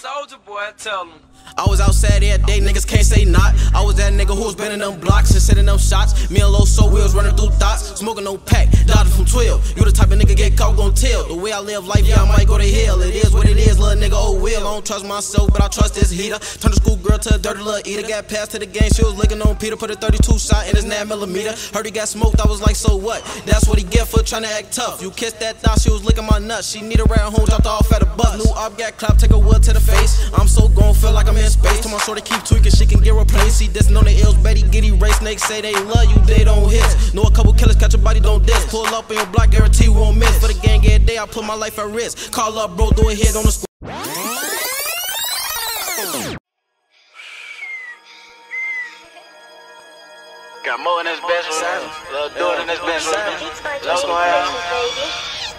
Soulja Boy, tell him. I was outside every day, niggas can't say not. I was that nigga who was bending them blocks and sending them shots. Me and Low Soul, we was running through thoughts, smoking no pack, dodging from 12. You the type of nigga get caught, gon' tell. The way I live life, yeah, I might go to hell. It is what it is, little nigga, oh well. I don't trust myself, but I trust this heater. Turned the school girl to a dirty little eater. Got passed to the game, she was licking on Peter. Put a 32 shot in his 9mm. Heard he got smoked, I was like, so what? That's what he get for trying to act tough. You kissed that thought, she was licking my nuts. She need a round home, dropped her off at a bus. New op got clapped, take a wood to the face. I'm so gone, feel like I'm in space. To my shorty keep tweaking, she can get replaced. See this, know they ills, Betty get erased. Niggas say they love you, they don't hiss. Know a couple killers, catch your body, don't diss. Pull up in your block, guarantee we won't miss. For the gang every day, I put my life at risk. Call up, bro, do a hit on the squad. Got more in this bitch, little dude in this bitch, let's go ahead.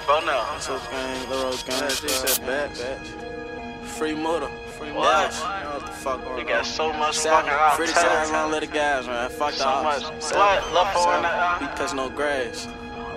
Phone now. What's up, gang? Little gang, that's bad. Free motor, free motor. Yeah. What the fuck going on? You got so much fucking out. Free time around little guys, man. Fuck the ops. What? Love for one. We touch no grass.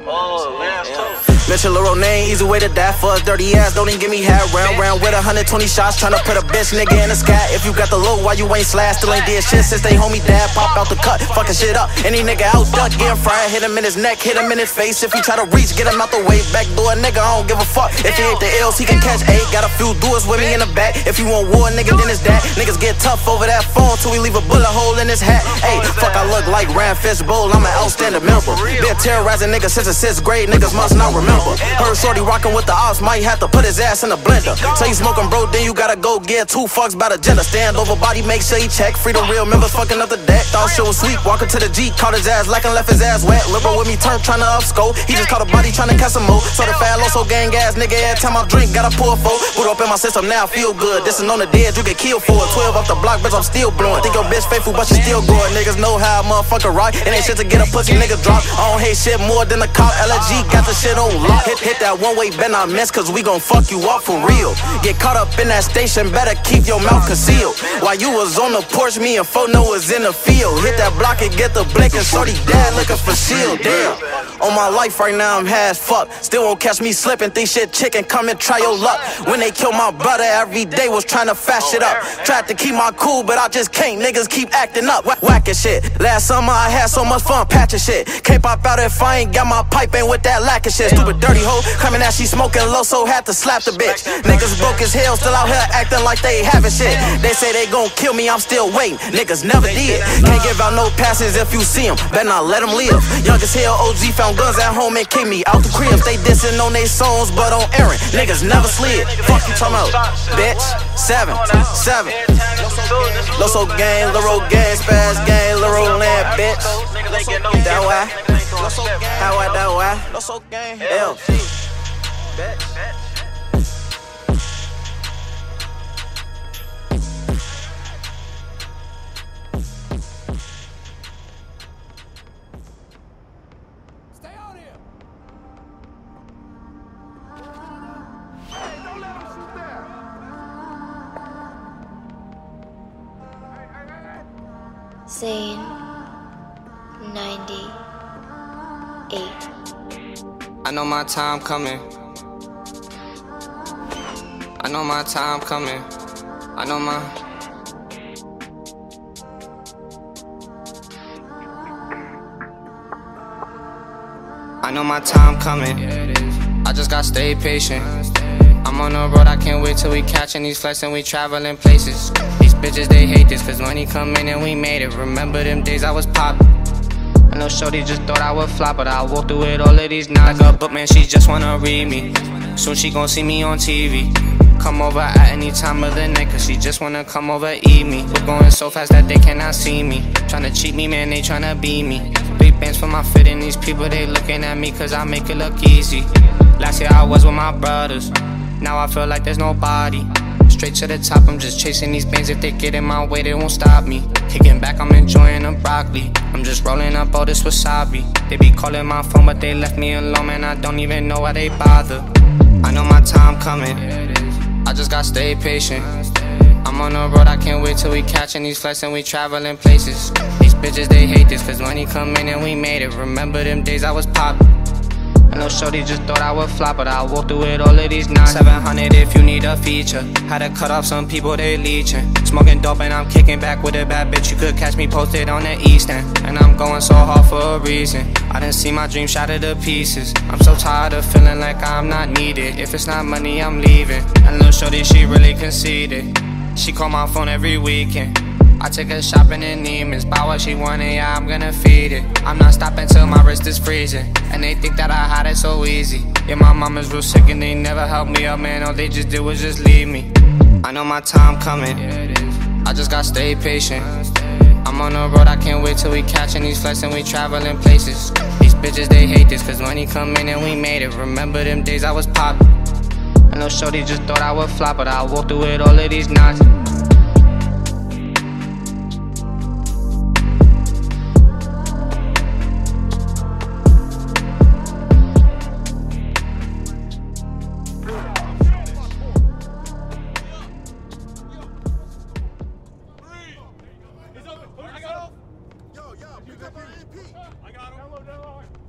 Oh, last too. Mention Lil' Ro name, easy way to die for a dirty ass. Don't even give me half round with 120 shots. Tryna put a bitch nigga in the sky. If you got the low, why you ain't slash? Still ain't did shit since they homie dad popped out the cut. Fucking shit up. Any nigga out duck, getting fried. Hit him in his neck, hit him in his face. If you try to reach, get him out the way. Back door, nigga, I don't give a fuck. If he ain't the L's, he can catch 8. Got a few doers with me in the back. If you want war, nigga, then it's that. Niggas get tough over that phone till we leave a bullet hole in his hat. Hey, fuck, I look like Rand Fishbowl. I'm an outstanding member. Been terrorizing niggas since the 6th grade. Niggas must not remember. Heard shorty rockin' with the ops, might have to put his ass in the blender. Say you smoking, bro, then you gotta go get 2 fucks by the gender. Stand over body, make sure he check. Free the real members, fucking up the deck. Thought she was sweet, walking to the G, caught his ass lacking, left his ass wet. Liberal with me, turn, tryna upscope. He just caught a body, tryna catch some more. So the fat Loso gang ass nigga, every time I drink, gotta pour a 4. Put up in my system, now I feel good. This is on the dead, you get killed for it. 12 off the block, bitch, I'm still blowing. Think your bitch faithful, but she still going. Niggas know how a motherfucker rock. It ain't shit to get a pussy, nigga drop. I don't hate shit more than a cop. LG got the shit on lock. Hit that one way, bend I miss, cause we gon' fuck you up for real. Get caught up in that station, better keep your mouth concealed. While you was on the porch, me and Fono was in the field. Hit that block and get the blink, and shorty dad looking for shield. Damn, on my life right now I'm high as fuck. Still won't catch me slipping, think shit chicken, come and try your luck. When they killed my brother every day, was trying to fash it up. Tried to keep my cool, but I just can't, niggas keep acting up. Whacking shit, last summer I had so much fun patching shit. Can't pop out if I ain't got my pipe, ain't with that lack of shit. Stupid dirty hoe, coming out, she smoking low, so had to slap the bitch. Niggas broke as hell, still out here acting like they having shit. They say they gon' kill me, I'm still waiting. Niggas never did. Can't give out no passes if you see them, better not let them live. Young as hell, OG found guns at home and kicked me out the crib. They dissing on they songs, but on Aaron, niggas never slid. Fuck you talking about, bitch. 7, 7. Loso gang, Lil' Ro gang, Spaz gang, Lil' Ro land, bitch. That why? How I that why? Loso gang, hell. Bitch. Zane 98. I know my time coming. I know my time coming. I know my. I know my time coming. I just gotta stay patient. I'm on the road, I can't wait till we catching these flights and we traveling places. Bitches, they hate this, cause money come in and we made it. Remember them days I was poppin'. I know shorty just thought I would flop, but I walked through it all of these knock up. But man, she just wanna read me. Soon she gon' see me on TV. Come over at any time of the night, cause she just wanna come over, eat me. We're going so fast that they cannot see me. Tryna cheat me, man, they tryna beat me. Big bands for my fit, and these people, they looking at me cause I make it look easy. Last year I was with my brothers, now I feel like there's nobody. Straight to the top, I'm just chasing these bands. If they get in my way, they won't stop me. Kicking back, I'm enjoying the broccoli. I'm just rolling up all this wasabi. They be calling my phone, but they left me alone, man. I don't even know why they bother. I know my time coming. I just gotta stay patient. I'm on the road, I can't wait till we catching these flights and we traveling places. These bitches, they hate this, cause money come in and we made it. Remember them days I was poppin'. I know shorty just thought I would fly, but I walked through with all of these nines. 700 if you need a feature. Had to cut off some people, they leeching. Smoking dope and I'm kicking back with a bad bitch. You could catch me posted on the East End. And I'm going so hard for a reason. I done see my dream shattered to pieces. I'm so tired of feeling like I'm not needed. If it's not money, I'm leaving. And little shorty, she really conceded. She call my phone every weekend. I take her shopping in Neiman's, buy what she wanted, yeah, I'm gonna feed it. I'm not stopping till my wrist is freezing. And they think that I hide it so easy. Yeah, my mama's real sick and they never helped me up, man. All they just did was just leave me. I know my time coming, I just gotta stay patient. I'm on the road, I can't wait till we catching these flights and we traveling places. These bitches, they hate this, cause money come in and we made it. Remember them days I was poppin'. I know shorty just thought I would fly, but I walked through with all of these knots. I got him. I got him.